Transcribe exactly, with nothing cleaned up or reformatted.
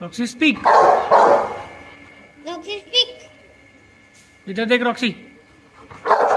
Roxy, speak. Roxy, speak. इधर देख Roxy.